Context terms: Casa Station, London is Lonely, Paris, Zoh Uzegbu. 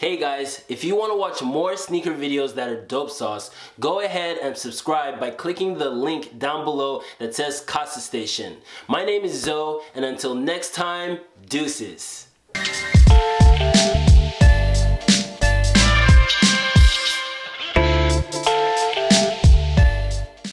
Hey guys, if you want to watch more sneaker videos that are dope sauce, go ahead and subscribe by clicking the link down below that says Casa Station. My name is Zoh, and until next time, deuces.